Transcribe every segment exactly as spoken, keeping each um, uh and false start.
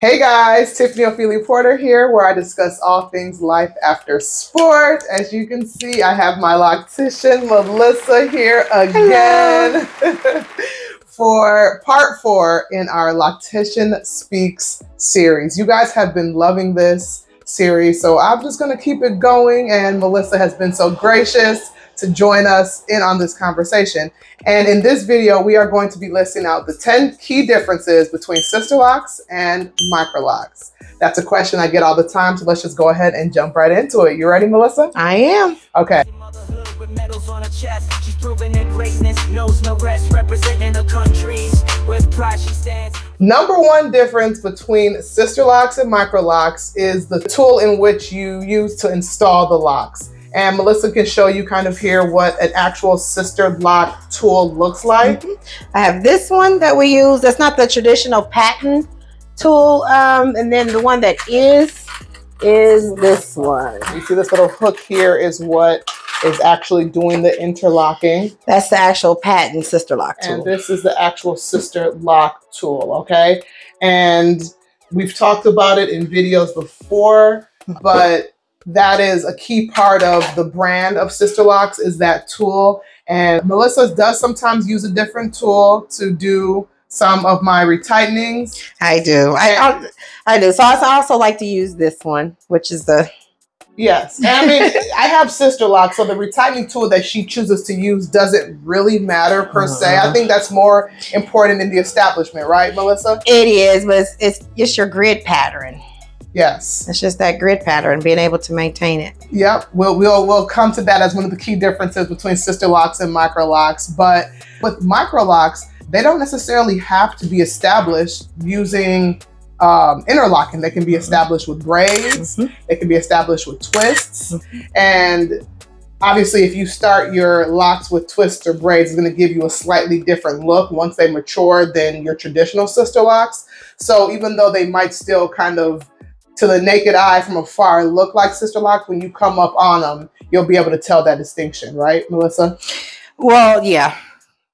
Hey guys, Tiffany Ofili Porter here, where I discuss all things life after sport. As you can see, I have my loctician, Melissa, here again for part four in our Loctician Speaks series. You guys have been loving this series, so I'm just going to keep it going. And Melissa has been so gracious to join us in on this conversation. And in this video, we are going to be listing out the ten key differences between Sisterlocks and Microlocs. That's a question I get all the time, so let's just go ahead and jump right into it. You ready, Melissa? I am. Okay. Number one difference between Sisterlocks and Microlocs is the tool in which you use to install the locks. And Melissa can show you kind of here what an actual Sisterlock tool looks like. Mm-hmm. I have this one that we use. That's not the traditional patent tool. Um, and then the one that is, is this one. You see this little hook here is what is actually doing the interlocking. That's the actual patent Sisterlock tool. And this is the actual Sisterlock tool, okay? And we've talked about it in videos before, but that is a key part of the brand of Sisterlocks is that tool. And Melissa does sometimes use a different tool to do some of my retightens. I do. I, I do. So I also like to use this one, which is the... Yes. And I mean, I have Sisterlocks, so the retightening tool that she chooses to use doesn't really matter per uh-huh. se. I think that's more important in the establishment, right, Melissa? It is, but it's, it's, it's your grid pattern. Yes. It's just that grid pattern, being able to maintain it. Yep. We'll, we'll, we'll come to that as one of the key differences between Sisterlocks and Microlocs. But with Microlocs, they don't necessarily have to be established using um, interlocking. They can be established with braids. Mm-hmm. They can be established with twists. Mm-hmm. And obviously, if you start your locks with twists or braids, it's going to give you a slightly different look once they mature than your traditional Sisterlocks. So even though they might still kind of to the naked eye from afar look like Sisterlocks, when you come up on them, you'll be able to tell that distinction, right, Melissa? Well, yeah.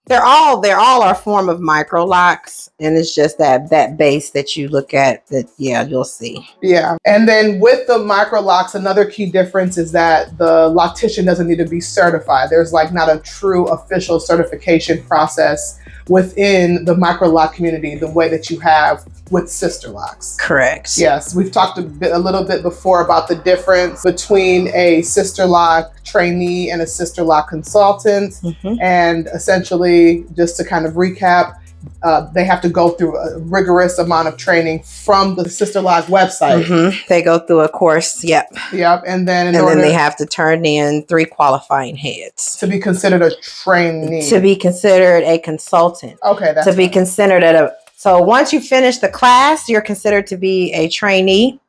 They're all they're all our form of Microlocs, and it's just that that base that you look at that, yeah, you'll see. Yeah. And then with the Microlocs, another key difference is that the loctician doesn't need to be certified. There's like not a true official certification process within the Microloc community the way that you have with Sisterlocks. Correct. Yes, we've talked a, bit, a little bit before about the difference between a Sisterlock trainee and a Sisterlock consultant. Mm-hmm. And essentially, just to kind of recap, uh, they have to go through a rigorous amount of training from the Sisterlock website. Mm-hmm. They go through a course. Yep. Yep. And then in and order then they have to turn in three qualifying heads to be considered a trainee, to be considered a consultant. Okay. That's to right. be considered at a So once you finish the class, you're considered to be a trainee.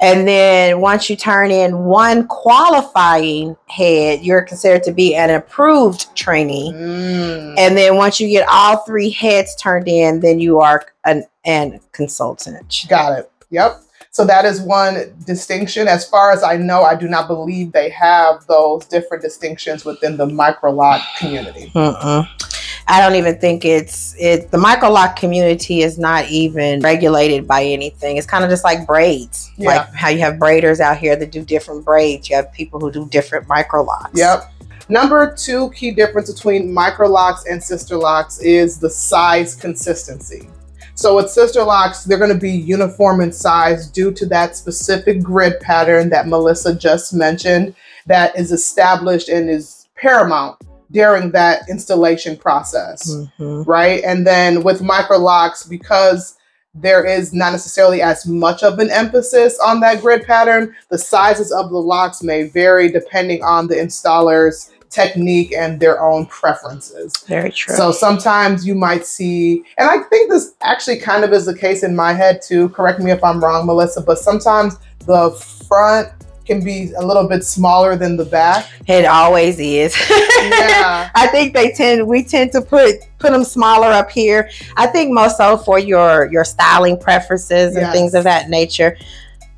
And then once you turn in one qualifying head, you're considered to be an approved trainee. Mm. And then once you get all three heads turned in, then you are an, an consultant. Got it. Yep. So that is one distinction. As far as I know, I do not believe they have those different distinctions within the Microloc community. Uh-uh. I don't even think it's it. The Microloc community is not even regulated by anything. It's kind of just like braids, yeah. Like how you have braiders out here that do different braids. You have people who do different Microlocs. Yep. Number two key difference between Microlocs and Sisterlocks is the size consistency. So with Sisterlocks, they're going to be uniform in size due to that specific grid pattern that Melissa just mentioned that is established and is paramount during that installation process, mm-hmm. right? And then with Microlocs, because there is not necessarily as much of an emphasis on that grid pattern, the sizes of the locks may vary depending on the installer's technique and their own preferences. Very true. So sometimes you might see, and I think this actually kind of is the case in my head too, correct me if I'm wrong, Melissa, but sometimes the front can be a little bit smaller than the back. It always is. Yeah. I think they tend, we tend to put put them smaller up here. I think most so for your your styling preferences and yes. things of that nature.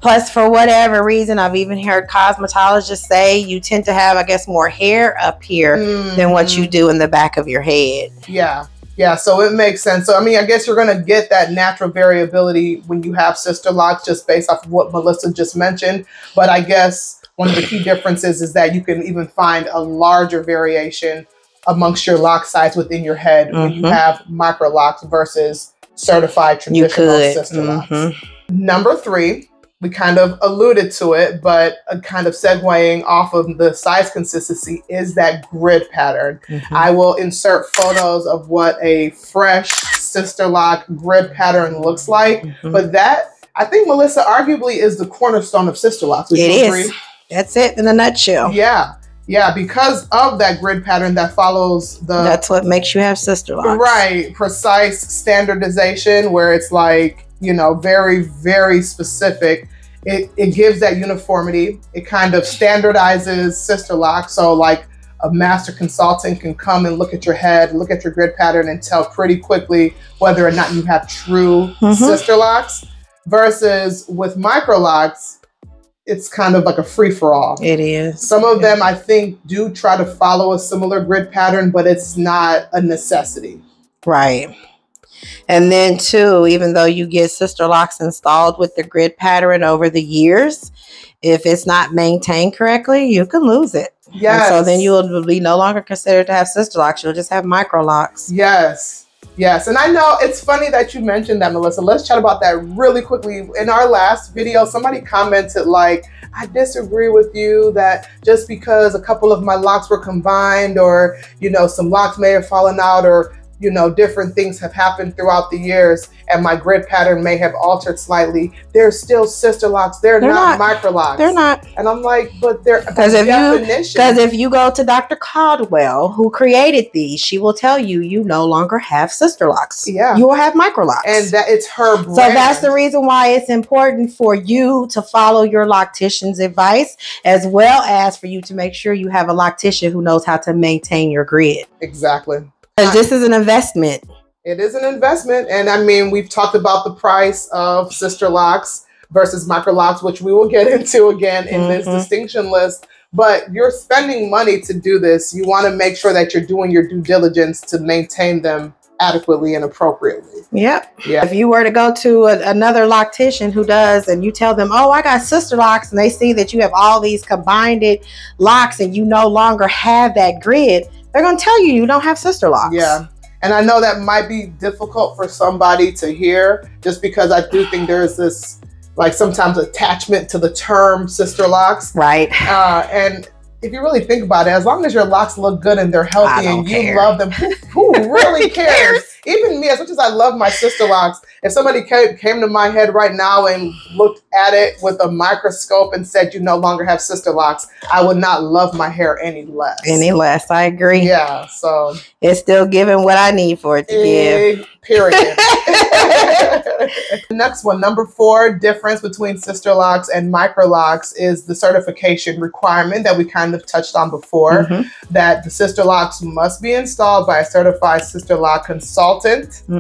Plus, for whatever reason, I've even heard cosmetologists say you tend to have, I guess, more hair up here mm-hmm. than what you do in the back of your head. Yeah. Yeah, so it makes sense. So, I mean, I guess you're going to get that natural variability when you have sister locks just based off of what Melissa just mentioned. But I guess one of the key differences is that you can even find a larger variation amongst your lock size within your head mm-hmm. when you have microlocs versus certified traditional sister locks. Mm-hmm. Number three, we kind of alluded to it, but a kind of segueing off of the size consistency is that grid pattern. Mm-hmm. I will insert photos of what a fresh sister lock grid pattern looks like. Mm-hmm. But that, I think, Melissa, arguably is the cornerstone of sister locks. Would you agree? That's it in a nutshell. Yeah. Yeah, because of that grid pattern that follows the... That's what makes you have sister locks. Right. Precise standardization where it's like, you know, very, very specific. It, it gives that uniformity. It kind of standardizes sister locks. So like a master consultant can come and look at your head, look at your grid pattern and tell pretty quickly whether or not you have true mm-hmm. sister locks. Versus with microlocs, it's kind of like a free-for-all. It is. Some of yeah. them, I think, do try to follow a similar grid pattern, but it's not a necessity. Right. And then, too, even though you get sister locks installed with the grid pattern over the years, if it's not maintained correctly, you can lose it. Yes. And so then you will be no longer considered to have sister locks. You'll just have micro locks. Yes. Yes. And I know it's funny that you mentioned that, Melissa. Let's chat about that really quickly. In our last video, somebody commented like, I disagree with you that just because a couple of my locks were combined or, you know, some locks may have fallen out or, you know, different things have happened throughout the years and my grid pattern may have altered slightly. They're still sister locks. They're, they're not, not microlocks. They're not. And I'm like, but they're because if definition. Because if you go to Doctor Caldwell, who created these, she will tell you, you no longer have sister locks. Yeah. You will have microlocks. And that it's her brand. So that's the reason why it's important for you to follow your loctician's advice, as well as for you to make sure you have a loctician who knows how to maintain your grid. Exactly. This is an investment. It is an investment. And I mean, we've talked about the price of sister locks versus microlocks, which we will get into again in mm-hmm. this distinction list. But you're spending money to do this. You want to make sure that you're doing your due diligence to maintain them adequately and appropriately. Yep. Yeah. If you were to go to a, another loctician who does and you tell them, oh, I got sister locks, and they see that you have all these combined locks and you no longer have that grid, they're going to tell you you don't have sister locks. Yeah. And I know that might be difficult for somebody to hear just because I do think there's this, like, sometimes attachment to the term sister locks. Right. Uh, and if you really think about it, as long as your locks look good and they're healthy and you care. love them, who, who really cares? Even me, as much as I love my sister locks, if somebody came, came to my head right now and looked at it with a microscope and said, you no longer have sister locks, I would not love my hair any less. Any less. I agree. Yeah. So it's still giving what I need for it to eh, give. Period. The next one, number four, difference between sister locks and microlocks is the certification requirement that we kind of touched on before, mm-hmm. that the sister locks must be installed by a certified sister lock consultant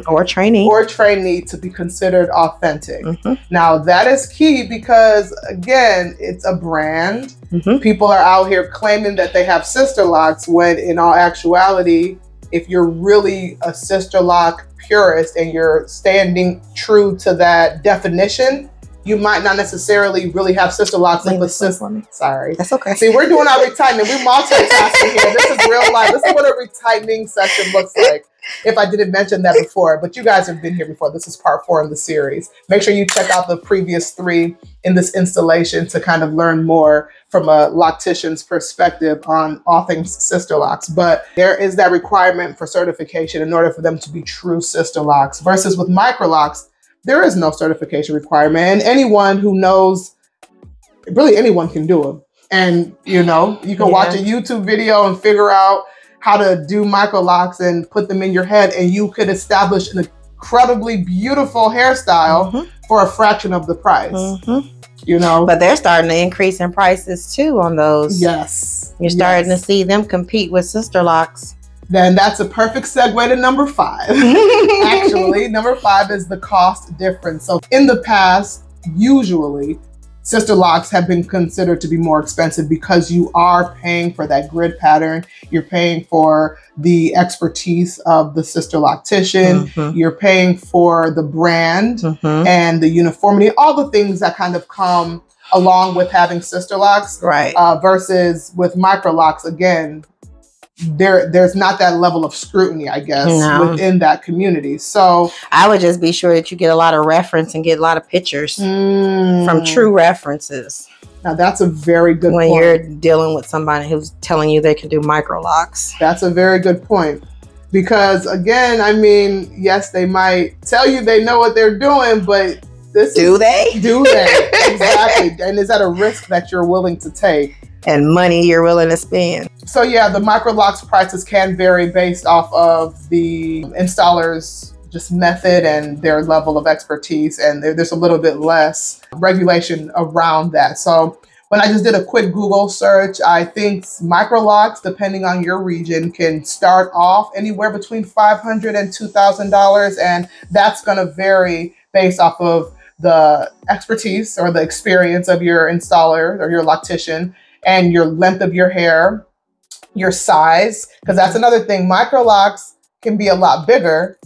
or trainee or trainee to be considered authentic. Mm-hmm. Now that is key because, again, it's a brand. Mm-hmm. People are out here claiming that they have sister locks when in all actuality, if you're really a sister lock purist and you're standing true to that definition, you might not necessarily really have sister locks. Like sister, sorry. That's okay. See, we're doing our retightening. We're multitasking here. This is real life. This is what a retightening session looks like. If I didn't mention that before, but you guys have been here before. This is part four of the series. Make sure you check out the previous three in this installation to kind of learn more from a loctician's perspective on all things sister locks. But there is that requirement for certification in order for them to be true sister locks versus with microlocks. There is no certification requirement, and anyone who knows, really anyone can do them. And, you know, you can yeah. watch a YouTube video and figure out how to do microlocks and put them in your head, and you could establish an incredibly beautiful hairstyle mm-hmm. for a fraction of the price. Mm-hmm. You know, but they're starting to increase in prices too on those. Yes, you're starting yes. to see them compete with sister locks. Then that's a perfect segue to number five. Actually, number five is the cost difference. So in the past, usually Sisterlocks have been considered to be more expensive because you are paying for that grid pattern. You're paying for the expertise of the sister loctician. Mm-hmm. You're paying for the brand mm-hmm. and the uniformity, all the things that kind of come along with having Sisterlocks. Right. Uh, versus with Microlocs, again, there there's not that level of scrutiny, I guess, no. within that community. So I would just be sure that you get a lot of reference and get a lot of pictures mm. from true references. Now that's a very good when point. When you're dealing with somebody who's telling you they can do Microlocs. That's a very good point. Because again, I mean, yes, they might tell you they know what they're doing, but this do is, they? Do they? Exactly. And is that a risk that you're willing to take? And money you're willing to spend. So yeah, the Microlocs prices can vary based off of the installer's just method and their level of expertise, and there, there's a little bit less regulation around that. So when I just did a quick Google search, I think Microlocs, depending on your region, can start off anywhere between five hundred dollars and two thousand dollars, and that's going to vary based off of the expertise or the experience of your installer or your loctician, and your length of your hair, your size, because that's another thing. Microlocs can be a lot bigger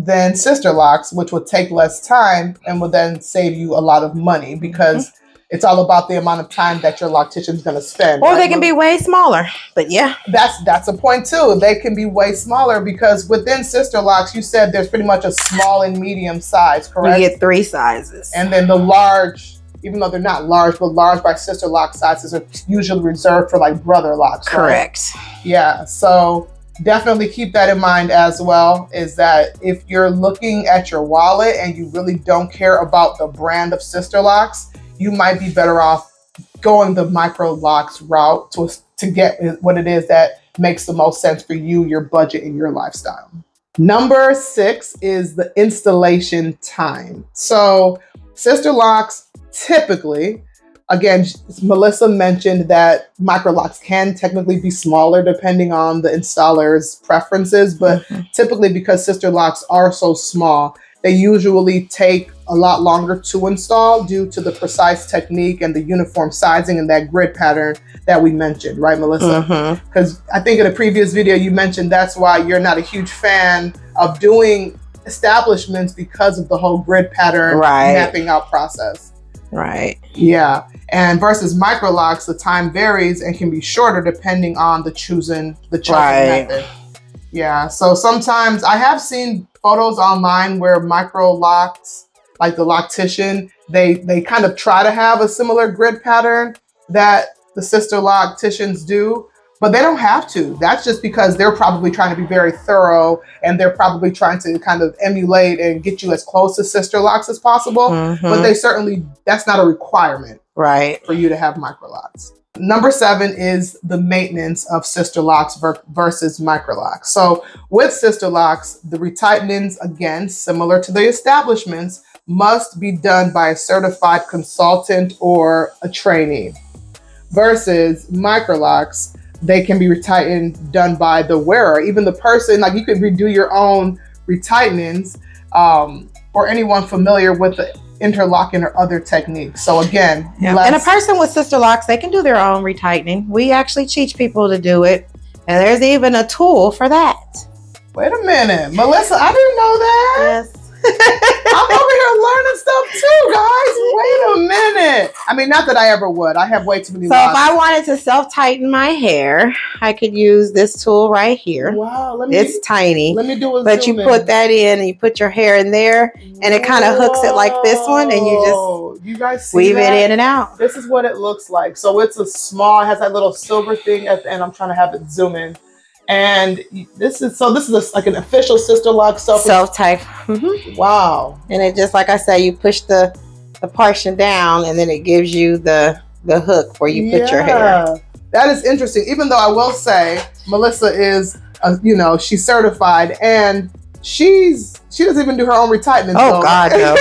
than Sisterlocks, which would take less time and would then save you a lot of money, because mm-hmm. it's all about the amount of time that your loctician is going to spend. Or right? They can be way smaller, but yeah. That's that's a point too. They can be way smaller, because within Sisterlocks, you said there's pretty much a small and medium size, correct? You get three sizes. And then the large, even though they're not large, but large by Sisterlock sizes are usually reserved for like brother locks. Correct. Right? Yeah. So definitely keep that in mind as well, is that if you're looking at your wallet and you really don't care about the brand of Sisterlocks, you might be better off going the Microlocs route to, to get what it is that makes the most sense for you, your budget, and your lifestyle. Number six is the installation time. So Sisterlocks, typically, again, Melissa mentioned that Microlocs can technically be smaller depending on the installer's preferences, but mm-hmm. typically because Sisterlocks are so small, they usually take a lot longer to install due to the precise technique and the uniform sizing and that grid pattern that we mentioned, right, Melissa? Because mm-hmm. I think in a previous video you mentioned that's why you're not a huge fan of doing establishments, because of the whole grid pattern right. mapping out process. Right. Yeah. And versus Microlocs, the time varies and can be shorter depending on the chosen the chosen right. method. Yeah. So sometimes I have seen photos online where Microlocs, like the loctician, they they kind of try to have a similar grid pattern that the sister locticians do, but they don't have to. That's just because they're probably trying to be very thorough, and they're probably trying to kind of emulate and get you as close to Sisterlocks as possible. Mm-hmm. But they certainly, that's not a requirement right. for you to have Microlocs. Number seven is the maintenance of Sisterlocks ver versus Microlocs. So with Sisterlocks, the retightens, again, similar to the establishments, must be done by a certified consultant or a trainee. Versus Microlocs, they can be retightened done by the wearer, even the person. Like you could redo your own retightenings, um, or anyone familiar with the interlocking or other techniques. So again, yeah. and a person with Sisterlocks, they can do their own retightening. We actually teach people to do it, and there's even a tool for that. Wait a minute, Melissa, I didn't know that. Yes. I'm over here learning stuff too, guys. Wait a minute. I mean, not that I ever would. I have way too many. So locks. If I wanted to self-tighten my hair, I could use this tool right here. Wow, let me, it's tiny. Let me do it. But you in. Put that in, and you put your hair in there, and it kind of hooks it like this one, and you just you guys see weave that? It in and out. This is what it looks like. So it's a small. It has that little silver thing at the end. I'm trying to have it zoom in. And this is so. This is a, like an official Sisterlocks self self type. Mm-hmm. Wow! And it just like I said, you push the the portion down, and then it gives you the the hook where you yeah. put your hair. That is interesting. Even though I will say, Melissa is, a, you know, she's certified, and she's she doesn't even do her own retightening. Oh so. God, no!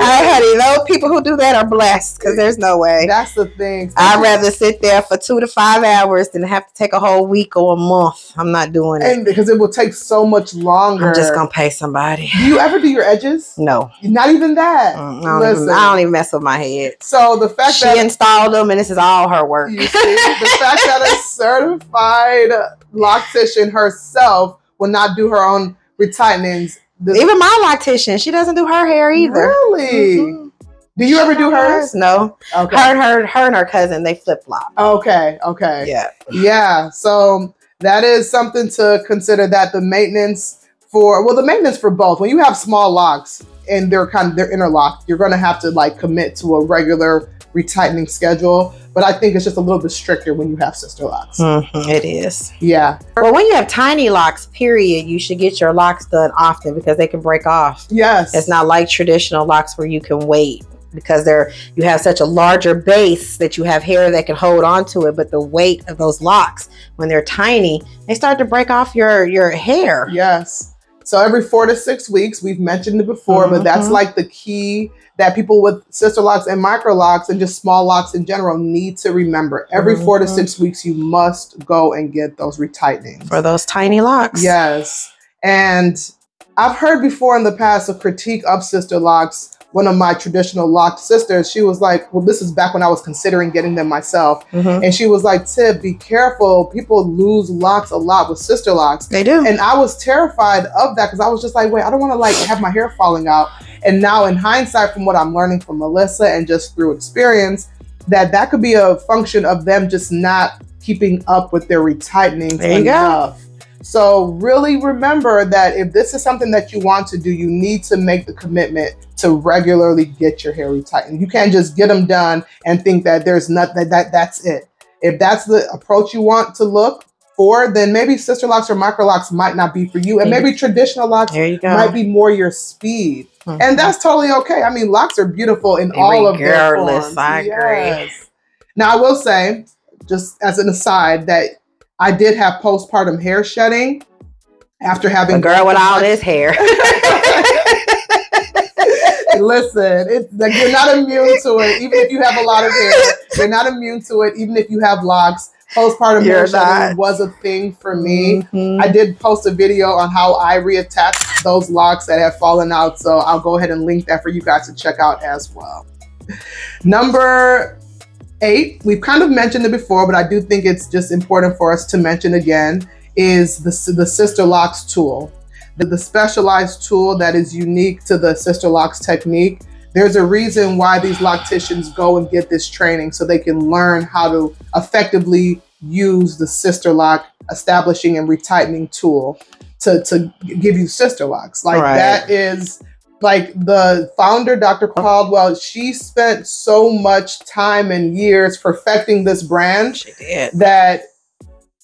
I nobody. Those people who do that are blessed, because there's no way. That's the thing. I'd rather sit there for two to five hours than have to take a whole week or a month. I'm not doing and it. And because it will take so much longer. I'm just going to pay somebody. Do you ever do your edges? No. Not even that. Mm, I, don't even, I don't even mess with my head. So the fact she that... She installed them and this is all her work. You see, the fact that a certified loctician herself will not do her own retightenings. This Even my loctician, she doesn't do her hair either. Really? Mm-hmm. Do you she ever do hers? hers? No. Okay. Her, her, her and her cousin, they flip-flop. Okay, okay. Yeah. Yeah, so that is something to consider, that the maintenance for, well, the maintenance for both. When you have small locks and they're kind of, they're interlocked, you're going to have to like commit to a regular retightening schedule. But I think it's just a little bit stricter when you have sister locks. Mm-hmm, it is. Yeah. Well, when you have tiny locks, period, you should get your locks done often because they can break off. Yes. It's not like traditional locks where you can wait because they're you have such a larger base that you have hair that can hold on to it. But the weight of those locks, when they're tiny, they start to break off your, your hair. Yes. So every four to six weeks, we've mentioned it before, mm-hmm. but that's like the key that people with sister locks and micro locks and just small locks in general need to remember. Every mm-hmm. four to six weeks, you must go and get those retightening for those tiny locks. Yes. And I've heard before in the past a critique of sister locks. One of my traditional locked sisters, she was like, well, this is back when I was considering getting them myself. Mm-hmm. And she was like, Tib, be careful. People lose locks a lot with sister locks. They do. And I was terrified of that because I was just like, wait, I don't want to like have my hair falling out. And now in hindsight, from what I'm learning from Melissa and just through experience, that that could be a function of them just not keeping up with their retightening enough. Go. So really remember that if this is something that you want to do, you need to make the commitment to regularly get your hair retightened. You can't just get them done and think that there's not that, that that's it. If that's the approach you want to look for, then maybe sister locks or micro locks might not be for you. And maybe traditional locks might be more your speed. Mm-hmm. And that's totally okay. I mean, locks are beautiful in and all of their forms. I yes. agree. Now I will say, just as an aside, that I did have postpartum hair shedding after having a girl with all this hair. Listen, it's like you're not immune to it. Even if you have a lot of hair, you're not immune to it. Even if you have locks, postpartum you're hair not. shedding was a thing for me. Mm-hmm. I did post a video on how I reattached those locks that have fallen out. So I'll go ahead and link that for you guys to check out as well. Number eight, we've kind of mentioned it before, but I do think it's just important for us to mention again, is the, the Sister Locks tool. The, the specialized tool that is unique to the Sister Locks technique. There's a reason why these locticians go and get this training, so they can learn how to effectively use the Sister Lock establishing and retightening tool to, to give you sister locks. Like right. that is... Like the founder, Doctor Caldwell, she spent so much time and years perfecting this brand that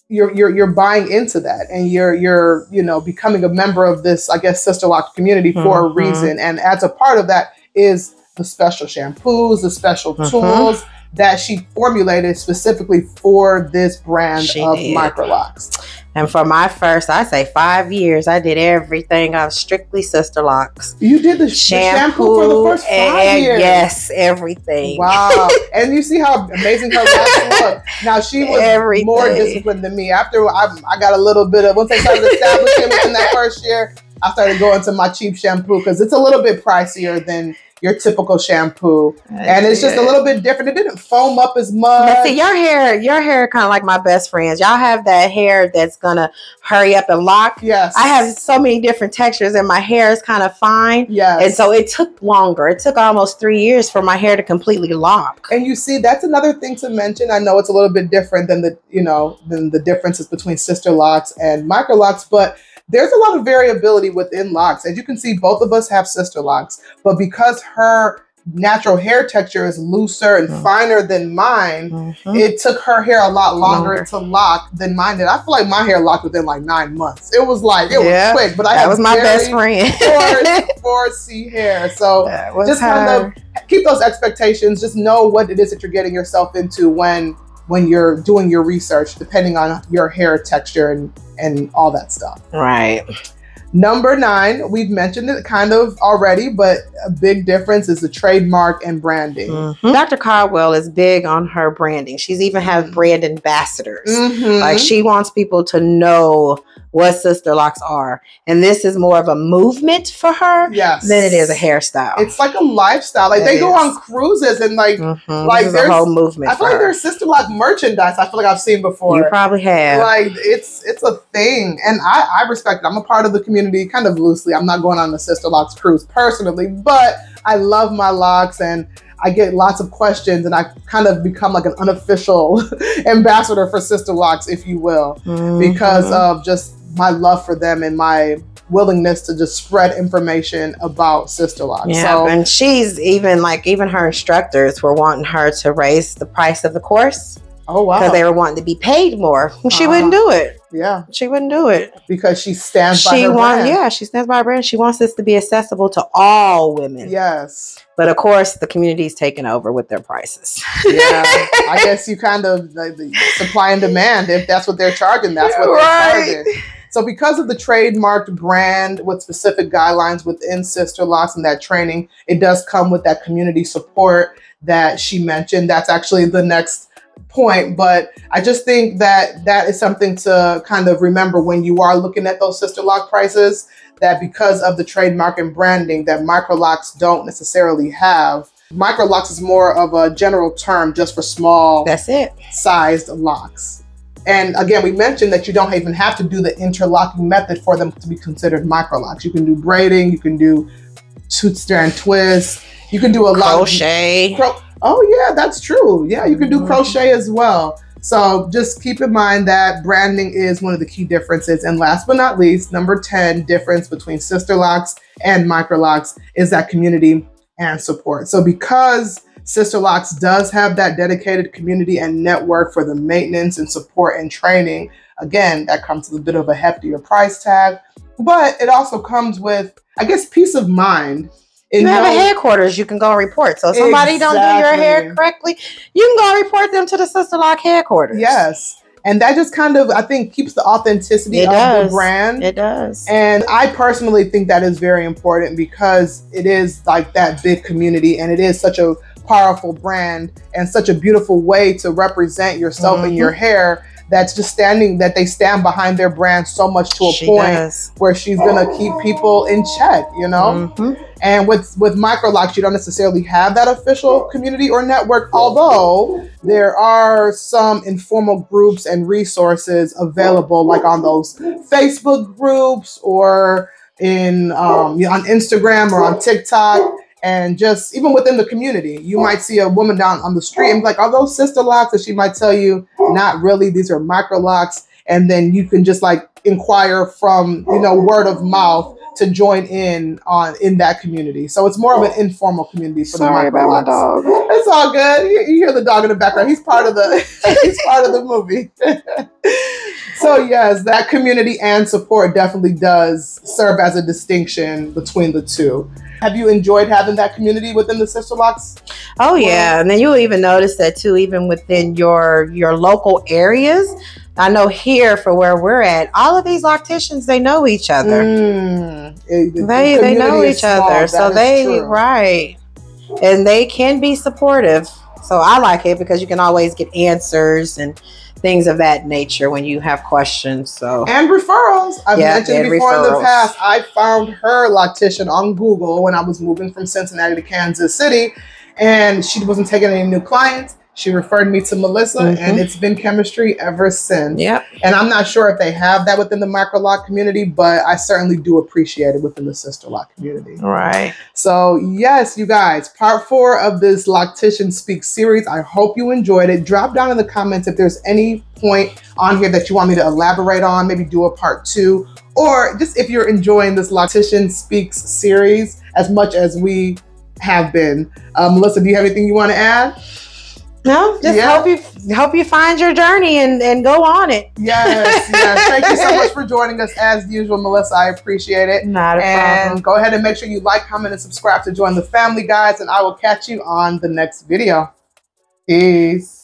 you're you're you're buying into that, and you're you're you know becoming a member of this, I guess, Sisterlock community for mm-hmm. a reason. And as a part of that is the special shampoos, the special mm-hmm. tools that she formulated specifically for this brand she of did. Microlocs. And for my first, I say five years, I did everything. I was strictly sister locks. You did the shampoo, shampoo for the first five and, years? Yes, everything. Wow. And you see how amazing her locks look. Now, she was everything. more disciplined than me. After I, I got a little bit of, once I started establishing within that first year, I started going to my cheap shampoo because it's a little bit pricier than your typical shampoo. I and it's just it. a little bit different. It didn't foam up as much. But see, your hair, your hair kind of like my best friends. Y'all have that hair that's going to hurry up and lock. Yes. I have so many different textures and my hair is kind of fine. Yes. And so it took longer. It took almost three years for my hair to completely lock. And you see, that's another thing to mention. I know it's a little bit different than the, you know, than the differences between sister locks and micro locks, but there's a lot of variability within locks. As you can see, both of us have sister locks, but because her natural hair texture is looser and mm-hmm. finer than mine, mm-hmm. it took her hair a lot longer, longer to lock than mine did. I feel like my hair locked within like nine months. It was like, it yeah, was quick, but I had was my best friend. four C hair. So just her. kind of keep those expectations. Just know what it is that you're getting yourself into when when you're doing your research, depending on your hair texture and, and all that stuff. Right. Number nine, we've mentioned it kind of already, but a big difference is the trademark and branding. Mm-hmm. Doctor Caldwell is big on her branding. She's even have brand ambassadors. Mm-hmm. Like she wants people to know what Sisterlocks are. And this is more of a movement for her yes. than it is a hairstyle. It's like a lifestyle. Like it they is. go on cruises and like, mm-hmm. like there's a whole movement. I feel like her. there's Sisterlock merchandise. I feel like I've seen before. You probably have. Like it's, it's a thing. And I, I respect it. I'm a part of the community. Kind of loosely. I'm not going on the Sisterlocks cruise personally, but I love my locks and I get lots of questions and I kind of become like an unofficial ambassador for Sisterlocks, if you will, mm-hmm. because of just my love for them and my willingness to just spread information about Sisterlocks. Yeah, so, and she's even like, even her instructors were wanting her to raise the price of the course. Oh, wow. Because they were wanting to be paid more. She uh, wouldn't do it. Yeah. She wouldn't do it. Because she stands she by her want, brand. Yeah, she stands by her brand. She wants this to be accessible to all women. Yes. But of course, the community's taken over with their prices. Yeah. I guess you kind of, like, the supply and demand, if that's what they're charging, that's what right. they're charging. So because of the trademarked brand with specific guidelines within Sisterlocks and that training, it does come with that community support that she mentioned. That's actually the next point, but I just think that that is something to kind of remember when you are looking at those Sisterlock prices, that because of the trademark and branding that Microlocs don't necessarily have. Microlocs is more of a general term just for small that's it sized locks. And again, we mentioned that you don't even have to do the interlocking method for them to be considered Microlocs. You can do braiding, you can do toot strand twist, you can do a lot crochet. Cro Oh yeah, that's true. Yeah, you can do crochet as well. So just keep in mind that branding is one of the key differences. And last but not least, number ten difference between Sisterlocks and Microlocs is that community and support. So because Sisterlocks does have that dedicated community and network for the maintenance and support and training, again, that comes with a bit of a heftier price tag, but it also comes with, I guess, peace of mind. You know, have a headquarters you can go and report. So if somebody exactly. don't do your hair correctly, you can go and report them to the Sisterlock headquarters. Yes. And that just kind of, I think, keeps the authenticity it of does. the brand. It does. And I personally think that is very important because it is like that big community and it is such a powerful brand and such a beautiful way to represent yourself mm-hmm. in your hair. That's just standing, that they stand behind their brand so much to a she point does. where she's going to keep people in check, you know? Mm-hmm. And with, with Microlocs, you don't necessarily have that official community or network, although there are some informal groups and resources available, like on those Facebook groups or in um, you know, on Instagram or on TikTok. And just even within the community, you might see a woman down on the street and be like, are those Sisterlocks? And she might tell you, not really, these are Microlocs. And then you can just like inquire from, you know, word of mouth to join in on in that community. So it's more of an informal community for the Microlocs. Sorry about my dog. It's all good. You, you hear the dog in the background. He's part of the he's part of the movie. So yes, that community and support definitely does serve as a distinction between the two. Have you enjoyed having that community within the Sisterlocks? Oh yeah, and then you'll even notice that too, even within your your local areas. I know here for where we're at, all of these Locticians, they know each other. Mm, it, it, they the they know each small, other, so they true. right, and they can be supportive. So I like it because you can always get answers and things of that nature when you have questions. So and referrals. I've yeah, mentioned before referrals. in the past, I found her Loctician on Google when I was moving from Cincinnati to Kansas City, and she wasn't taking any new clients. She referred me to Melissa, mm-hmm. and it's been chemistry ever since. Yep. And I'm not sure if they have that within the Microloc community, but I certainly do appreciate it within the Sisterlock community. All right. So yes, you guys, part four of this Loctician Speak series. I hope you enjoyed it. Drop down in the comments if there's any point on here that you want me to elaborate on, maybe do a part two, or just if you're enjoying this Loctician Speaks series as much as we have been. Um, Melissa, do you have anything you want to add? No, just yeah. hope you hope you find your journey and, and go on it. Yes, yes. Thank you so much for joining us as usual, Melissa. I appreciate it. Not a and problem. Go ahead and make sure you like, comment, and subscribe to join the family, guys. And I will catch you on the next video. Peace.